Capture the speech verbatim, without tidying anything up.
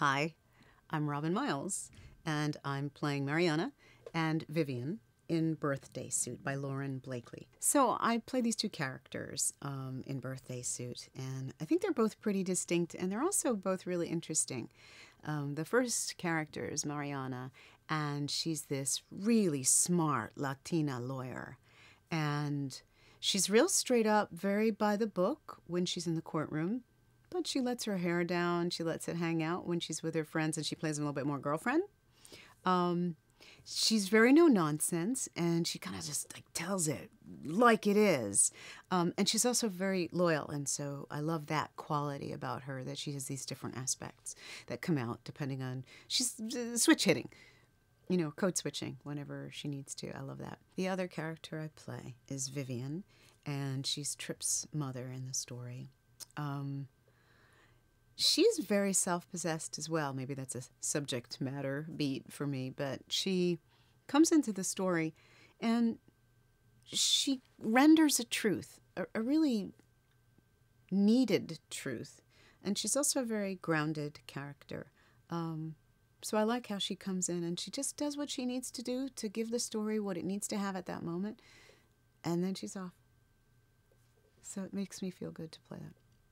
Hi, I'm Robin Miles, and I'm playing Mariana and Vivian in Birthday Suit by Lauren Blakely. So I play these two characters um, in Birthday Suit, and I think they're both pretty distinct, and they're also both really interesting. Um, the first character is Mariana, and she's this really smart Latina lawyer, and she's real straight up, very by the book when she's in the courtroom, but she lets her hair down, she lets it hang out when she's with her friends, and she plays a little bit more girlfriend. Um, She's very no-nonsense, and she kind of just like tells it like it is. Um, and she's also very loyal, and so I love that quality about her, that she has these different aspects that come out depending on... She's uh, switch-hitting, you know, code-switching whenever she needs to. I love that. The other character I play is Vivian, and she's Trip's mother in the story. Um... She's very self-possessed as well. Maybe that's a subject matter beat for me, but she comes into the story and she renders a truth, a, a really needed truth. And she's also a very grounded character. Um, so I like how she comes in and she just does what she needs to do to give the story what it needs to have at that moment. And then she's off. So it makes me feel good to play that.